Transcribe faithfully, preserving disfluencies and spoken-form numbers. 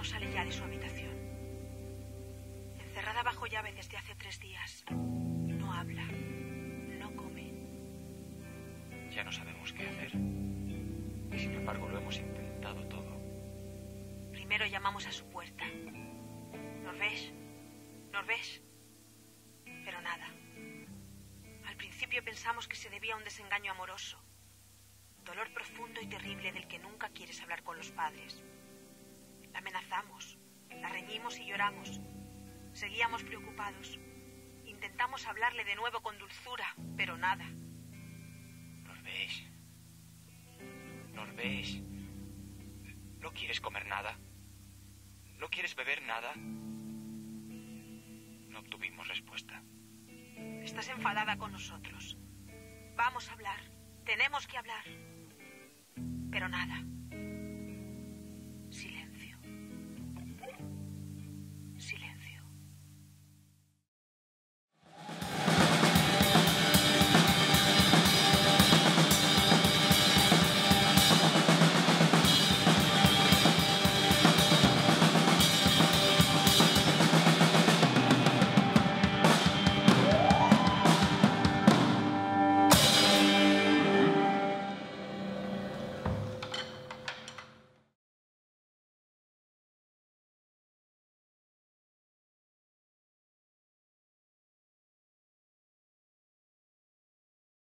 no sale ya de su habitación. Encerrada bajo llave desde hace tres días. No habla. No come. Ya no sabemos qué hacer. Y sin embargo lo hemos intentado todo. Primero llamamos a su puerta. Norvege. Norvege. Pero nada. Al principio pensamos que se debía a un desengaño amoroso. Dolor profundo y terrible del que nunca quieres hablar con los padres. La amenazamos, la reñimos y lloramos. Seguíamos preocupados. Intentamos hablarle de nuevo con dulzura, pero nada. Norvege. Norvege. ¿No quieres comer nada? ¿No quieres beber nada? No obtuvimos respuesta. Estás enfadada con nosotros. Vamos a hablar. Tenemos que hablar. Pero nada.